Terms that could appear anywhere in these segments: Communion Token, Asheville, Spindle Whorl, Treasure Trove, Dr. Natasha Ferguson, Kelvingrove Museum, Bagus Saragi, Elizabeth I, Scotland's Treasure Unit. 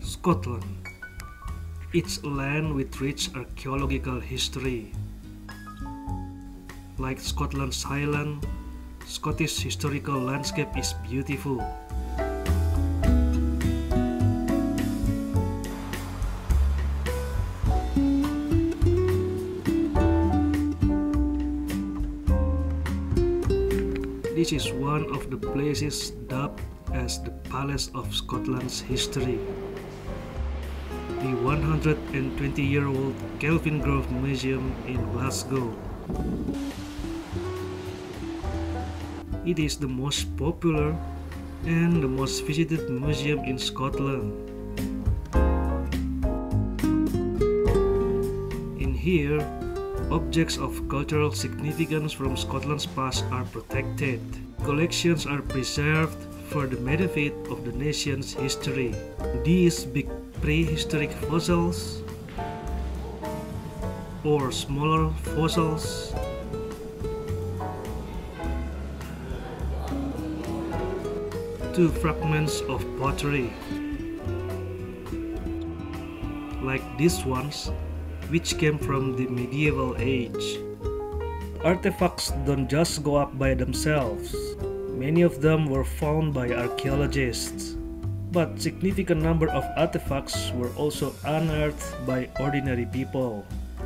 Scotland. It's a land with rich archaeological history. Like Scotland's Highland, Scottish historical landscape is beautiful. This is one of the places dubbed as the Palace of Scotland's history. The 120-year-old Kelvingrove Museum in Glasgow. It is the most popular and the most visited museum in Scotland. In here, objects of cultural significance from Scotland's past are protected. Collections are preserved for the benefit of the nation's history. These big prehistoric fossils or smaller fossils to fragments of pottery like these ones, which came from the medieval age. Artifacts don't just go up by themselves. Many of them were found by archaeologists, but significant number of artifacts were also unearthed by ordinary people.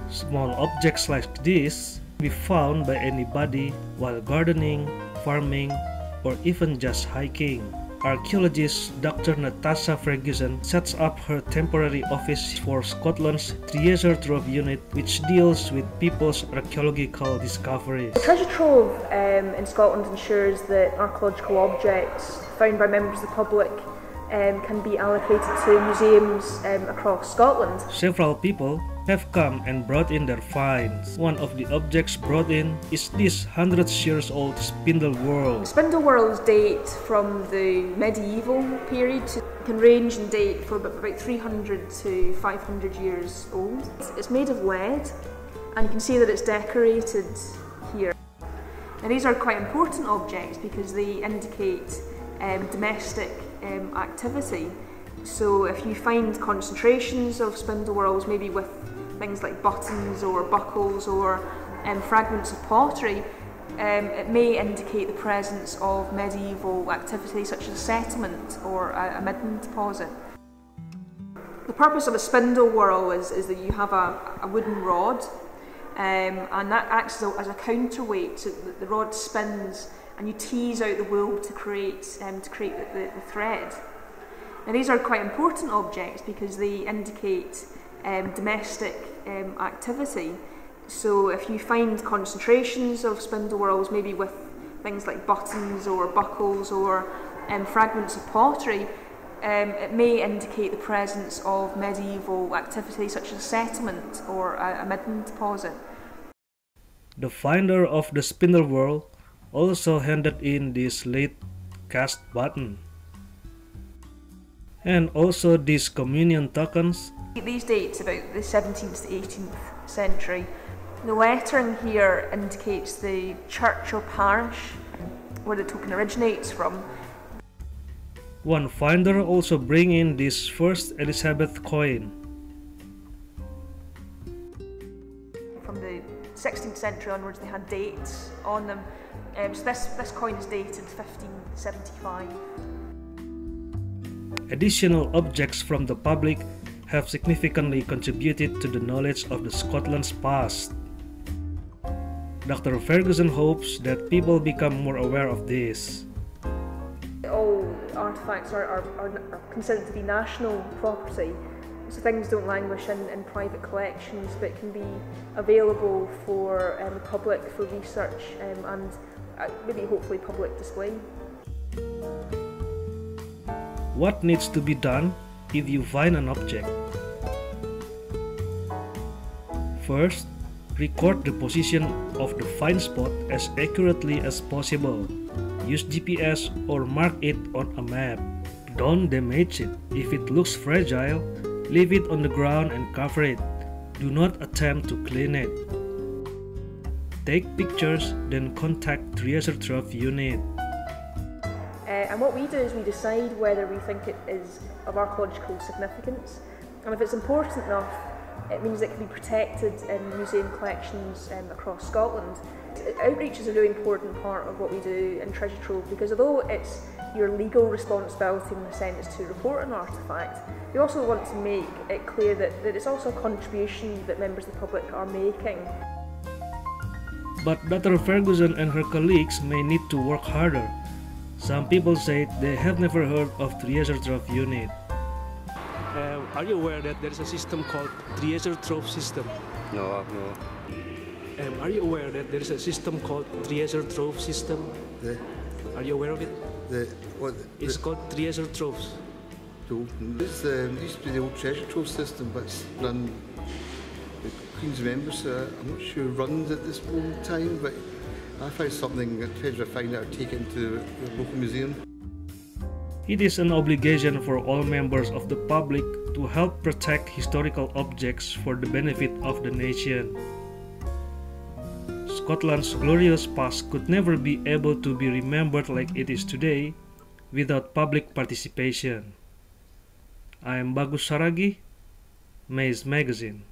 Small objects like this can be found by anybody while gardening, farming, or even just hiking. Archaeologist Dr. Natasha Ferguson sets up her temporary office for Scotland's Treasure Trove Unit, which deals with people's archaeological discoveries. Treasure Trove in Scotland ensures that archaeological objects found by members of the public can be allocated to museums across Scotland. Several people have come and brought in their finds. One of the objects brought in is this 100-year-old spindle whorl. Spindle whorls date from the medieval period. It can range in date for about 300 to 500 years old. It's made of lead, and you can see that it's decorated here. Now, these are quite important objects because they indicate domestic activity. So if you find concentrations of spindle whorls, maybe with things like buttons or buckles or fragments of pottery, it may indicate the presence of medieval activity such as settlement or a midden deposit. The purpose of a spindle whorl is that you have a wooden rod and that acts as a counterweight, so that the rod spins and you tease out the wool to create the thread. Now, these are quite important objects because they indicate domestic activity. So if you find concentrations of spindle whorls, maybe with things like buttons or buckles or fragments of pottery, it may indicate the presence of medieval activity such as settlement or a midden deposit. The finder of the spindle whorl also handed in this late cast button and also these communion tokens. These date about the 17th to 18th century. The lettering here indicates the church or parish where the token originates from. One finder also bring in this first Elizabeth coin from the 16th century onwards. They had dates on them, so this coin is dated 1575. Additional objects from the public have significantly contributed to the knowledge of the Scotland's past. Dr. Ferguson hopes that people become more aware of this. All artefacts are considered to be national property, so things don't languish in private collections, but can be available for the public for research and really hopefully public display. What needs to be done if you find an object? First, record the position of the find spot as accurately as possible. Use GPS or mark it on a map. Don't damage it. If it looks fragile, leave it on the ground and cover it. Do not attempt to clean it. Take pictures, then contact Treasure Trove Unit. And what we do is we decide whether we think it is of archaeological significance, and if it's important enough, it means it can be protected in museum collections across Scotland. Outreach is a really important part of what we do in Treasure Trove, because although it's your legal responsibility in the sense to report an artefact, we also want to make it clear that it's also a contribution that members of the public are making. But Dr. Ferguson and her colleagues may need to work harder. Some people say they have never heard of Treasure Trove Unit. Are you aware that there is a system called Treasure Trove System? No. Are you aware that there is a system called Treasure Trove System? The, are you aware of it? It's called Treasure Troves. It used to be the old Treasure Trove system, but it's run. The Queen's members, I'm not sure, runs at this moment in time, but I found something that Treasure Find out taken to the local museum. It is an obligation for all members of the public to help protect historical objects for the benefit of the nation. Scotland's glorious past could never be able to be remembered like it is today without public participation. I am Bagus Saragi, Maize Magazine.